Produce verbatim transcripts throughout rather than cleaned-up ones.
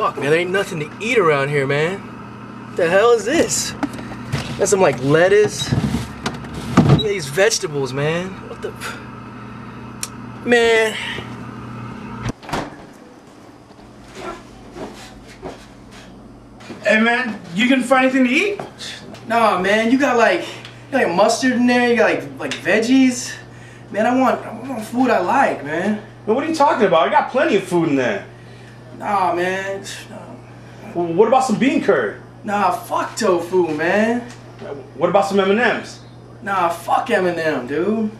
Fuck, man, there ain't nothing to eat around here, man. What the hell is this? Got some like lettuce. Look at these vegetables, man. What the... Man. Hey, man, you couldn't find anything to eat? Nah, man, you got like, you got like mustard in there, you got like like veggies. Man, I want, I want food I like, man. But what are you talking about? I got plenty of food in there. Nah, man. Nah. What about some bean curd? Nah, fuck tofu, man. What about some M and M's? Nah, fuck M and M, dude.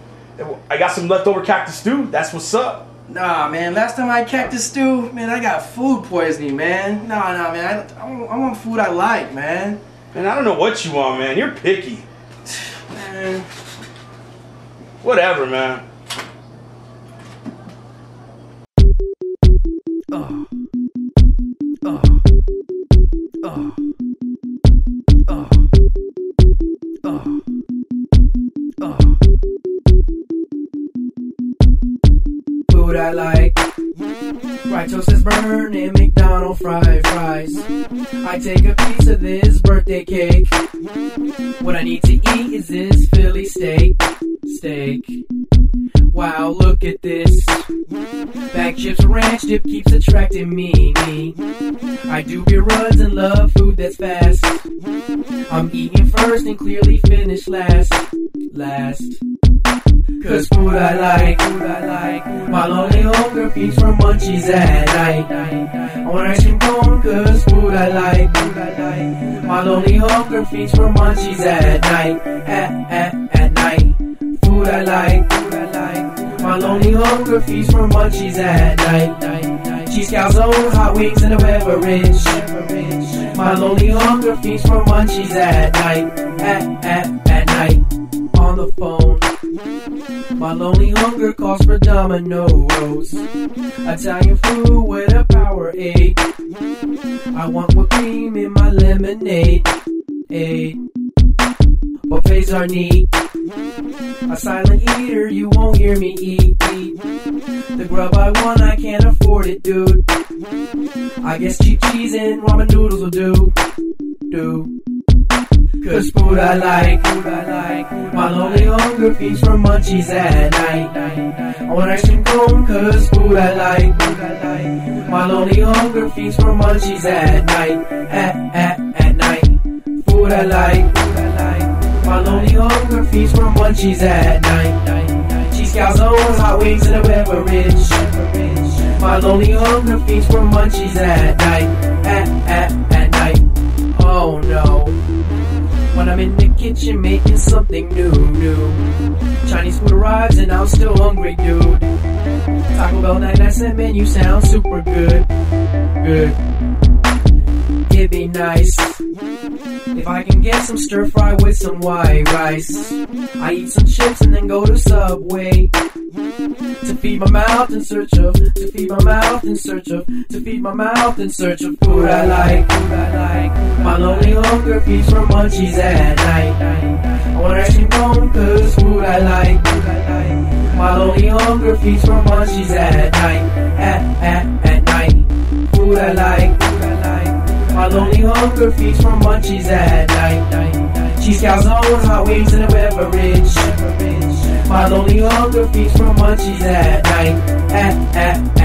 I got some leftover cactus stew. That's what's up. Nah, man. Last time I had cactus stew, man, I got food poisoning, man. Nah, nah, man. I, I, want, I want food I like, man. Man, I don't know what you want, man. You're picky. Man. Whatever, man. Oh. Oh. Oh. Oh. Oh. Oh. Food I like. Fried toast is burning, McDonald's fried fries. I take a piece of this birthday cake. What I need to eat is this Philly steak. Steak. Wow, look at this. Bag chips ranch dip keeps attracting me, me. I do beer runs and love food that's fast. I'm eating first and clearly finish last. Last. Cause food I like, food I like. My lonely hunger feeds from munchies at night. I want ice cream cone cause food I like, food I like. My lonely hunger feeds from munchies at night. At, at, at night. Food I like, food I like. My lonely hunger feeds from munchies at night. Cheese calzone, hot wings, and a beverage. My lonely hunger feeds from munchies at night. At, at, at night. On the phone. My lonely hunger calls for Domino's, Italian food with a Powerade. I want whipped cream in my lemonade. Ay. Buffets are neat. A silent eater, you won't hear me eat, eat. The grub I want, I can't afford it, dude. I guess cheap cheese and ramen noodles will do. Do. Cause food I like, food I like. My lonely hunger feeds from munchies at night. I want ice cream cone cause food I like, food I like. My lonely hunger feeds from munchies at night. At, at, at night. Food I like, food I like. My lonely hunger feeds from munchies at night. Cheese calzones, hot wings, and a beverage. My lonely hunger feeds from munchies at night. At, at, at night. Oh no. When I'm in the kitchen making something new, new. Chinese food arrives and I'm still hungry, dude. Taco Bell nine ninety-seven menu sounds super good. Good. It'd be nice if I can get some stir fry with some white rice. I eat some chips and then go to Subway. To feed my mouth in search of, to feed my mouth in search of, to feed my mouth in search of food I like, food I like. My lonely hunger feeds from munchies at night. I want ice cream cone cause food I like, food I like. My lonely hunger feeds from munchies at night. At, at, at night. Food I like, food I like. My lonely hunger feeds from munchies at night. Cheese calzones, hot wings, and a beverage. My lonely hunger feeds from munchies at night. At, at.